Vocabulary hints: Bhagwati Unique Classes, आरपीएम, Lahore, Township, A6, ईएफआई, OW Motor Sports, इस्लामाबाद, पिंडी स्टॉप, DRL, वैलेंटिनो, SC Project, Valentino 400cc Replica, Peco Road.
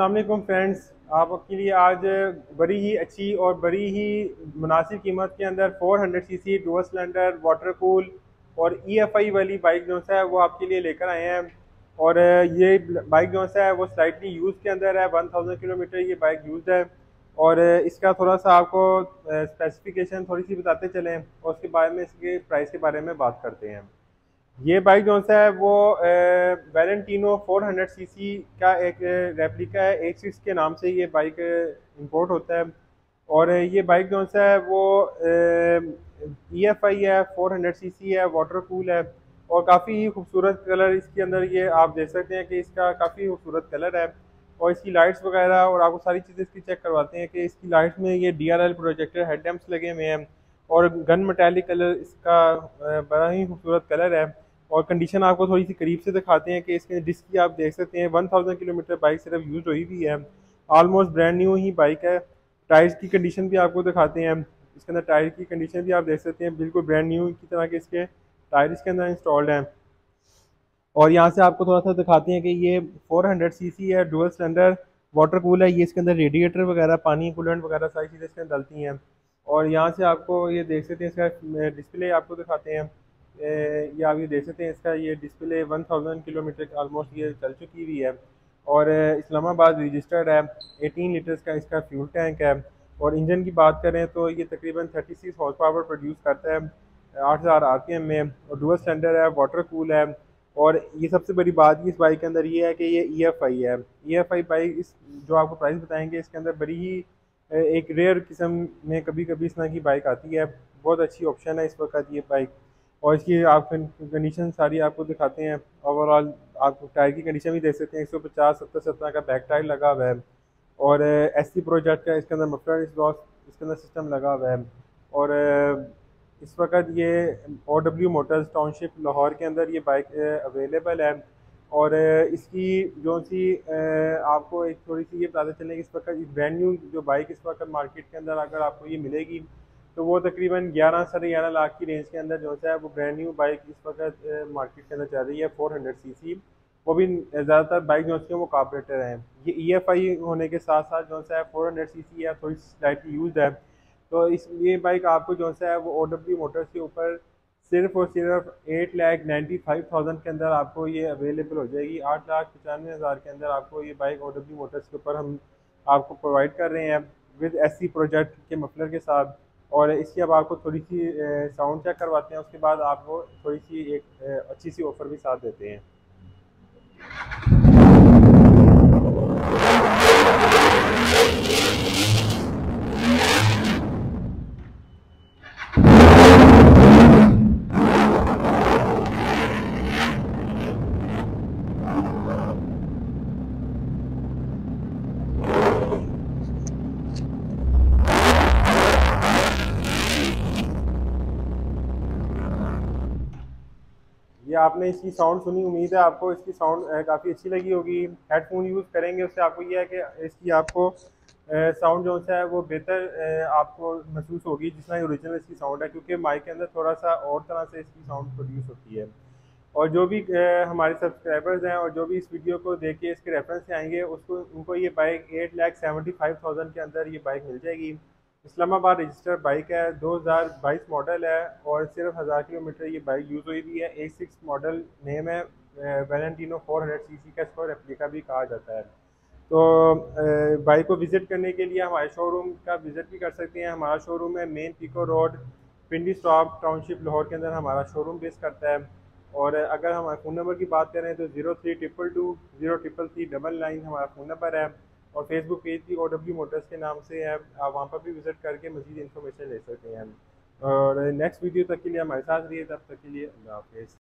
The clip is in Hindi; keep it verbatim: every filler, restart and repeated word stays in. अस्सलाम वालेकुम फ्रेंड्स, आपके लिए आज बड़ी ही अच्छी और बड़ी ही मुनासिब कीमत के अंदर चार सौ CC dual cylinder water cool और ईएफआई वाली बाइक जो है वो आपके लिए लेकर आए हैं। और ये बाइक जो है वो स्लाइटली यूज़ के अंदर है, एक हज़ार किलोमीटर ये बाइक यूज़ है। और इसका थोड़ा सा आपको स्पेसिफिकेशन थोड़ी सी बताते चलें और उसके बारे में इसके प्राइस के बारे में बात करते हैं। ये बाइक जो है वो वैलेंटिनो चार सौ सीसी का एक रेप्लिका है, ए सिक्स के नाम से ये बाइक इंपोर्ट होता है। और ये बाइक जो है वो ई एफ आई है, चार सौ सीसी है, वाटर कूल है और काफ़ी ही खूबसूरत कलर इसके अंदर, ये आप देख सकते हैं कि इसका काफ़ी खूबसूरत कलर है। और इसकी लाइट्स वगैरह और आपको सारी चीज़ें इसकी चेक करवाते हैं कि इसकी लाइट्स में ये D R L projector head lamps लगे हुए हैं और गन मेटालिक कलर इसका बड़ा ही खूबसूरत कलर है। और कंडीशन आपको थोड़ी सी करीब से दिखाते हैं कि इसके डिस्क की आप देख सकते हैं, एक हज़ार किलोमीटर बाइक सिर्फ यूज़ हुई भी है, ऑलमोस्ट ब्रांड न्यू ही बाइक है। टायर्स की कंडीशन भी आपको दिखाते हैं, इसके अंदर टायर की कंडीशन भी आप देख सकते हैं, बिल्कुल ब्रांड न्यू की तरह के इसके टायर इसके अंदर इंस्टॉल्ड हैं। और यहाँ से आपको थोड़ा सा दिखाते हैं कि ये चार सौ सीसी है, डुअल सिलेंडर वाटर कूल है, ये इसके अंदर रेडिएटर वगैरह, पानी कूलेंट वगैरह सारी चीज़ें इसके अंदर डलती हैं। और यहाँ से आपको ये देख सकते हैं, इसका डिस्प्ले आपको दिखाते हैं, ये आप ये देख सकते हैं इसका ये डिस्प्ले एक हज़ार किलोमीटर ऑलमोस्ट ये चल चुकी हुई है। और इस्लामाबाद रजिस्टर्ड है, अठारह लीटर्स का इसका फ्यूल टैंक है। और इंजन की बात करें तो ये तकरीबन छत्तीस हॉर्स पावर प्रोड्यूस करता है आठ हज़ार आरपीएम में, और डुअल सिलेंडर है, वाटर कूल है। और ये सबसे बड़ी बात इस बाइक के अंदर ये है कि ये ई एफ आई है। ई एफ आई बाइक इस जो आपको प्राइस बताएँगे इसके अंदर बड़ी ही एक रेयर किस्म में कभी कभी इस तरह की बाइक आती है, बहुत अच्छी ऑप्शन है इस वक्त ये बाइक। और इसकी आप कंडीशन सारी आपको दिखाते हैं, ओवरऑल आप टायर की कंडीशन भी देख सकते हैं, एक सौ पचास सत्तर सत्तर का बैक टायर लगा हुआ है। और एस सी प्रोजेक्ट का इसके अंदर मफलर एग्जॉस्ट इसके अंदर सिस्टम लगा हुआ है। और इस वक्त ये O W motors township Lahore के अंदर ये बाइक अवेलेबल है। और इसकी जो सी आपको एक थोड़ी सी ये पता चले कि इस वक्त ब्रांड न्यू जो बाइक इस वक्त मार्केट के अंदर अगर आपको ये मिलेगी तो वो तकरीबन ग्यारह साढ़े ग्यारह लाख की रेंज के अंदर जो है वो ब्रांड न्यू बाइक इस वक्त मार्केट के अंदर चल रही है, चार सौ सीसी। वो भी ज़्यादातर बाइक जो है वो कार्बोरेटर हैं, ये ई एफ आई होने के साथ साथ जो है चार सौ सीसी है, थोड़ी स्लाइटली यूज है। तो इस ये बाइक आपको जो है वो ओ डब्ल्यू मोटर्स के ऊपर सिर्फ और सिर्फ eight lakh ninety five thousand के अंदर आपको ये अवेलेबल हो जाएगी। आठ लाख पचानवे हज़ार के अंदर आपको ये बाइक ओ डब्ल्यू मोटर्स के ऊपर हम आपको प्रोवाइड कर रहे हैं विद एस सी प्रोजेक्ट के मफलर के साथ। और इसकी अब आपको थोड़ी सी साउंड चेक करवाते हैं, उसके बाद आपको थोड़ी सी एक ए, अच्छी सी ऑफ़र भी साथ देते हैं। ये आपने इसकी साउंड सुनी, उम्मीद है आपको इसकी साउंड काफ़ी अच्छी लगी होगी। हेडफोन यूज़ करेंगे उससे आपको ये है कि इसकी आपको साउंड जो है वो बेहतर आपको महसूस होगी जिस तरह ओरिजिनल इसकी साउंड है, क्योंकि माइक के अंदर थोड़ा सा और तरह से इसकी साउंड प्रोड्यूस होती है। और जो भी हमारे सब्सक्राइबर्स हैं और जो भी इस वीडियो को देख के इसके रेफरेंस से आएंगे उसको उनको ये bike eight lakh seventy five thousand के अंदर ये बाइक मिल जाएगी। इस्लामाबाद रजिस्टर्ड बाइक है, दो हज़ार बाईस मॉडल है और सिर्फ हज़ार किलोमीटर ये बाइक यूज़ हुई भी है। ए सिक्स मॉडल नेम है, वैलेंटिनो चार सौ सीसी का इसको रेप्लिका भी कहा जाता है। तो बाइक को विज़िट करने के लिए हमारे शोरूम का विज़िट भी कर सकते हैं। हमारा शोरूम है main Peco road पिंडी स्टॉप township Lahore के अंदर हमारा शोरूम बेस करता है। और अगर हमारे फ़ोन नंबर की बात करें तो zero three triple two zero triple three double nine हमारा फ़ोन नंबर है। और फेसबुक पेज भी ओ डब्ल्यू मोटर्स के नाम से है, आप वहाँ पर भी विज़िट करके मज़ीद इन्फॉर्मेशन ले सकते हैं। और नेक्स्ट वीडियो तक के लिए हमारे साथ रहिए, तब तक के लिए अल्लाह हाफ़िज़।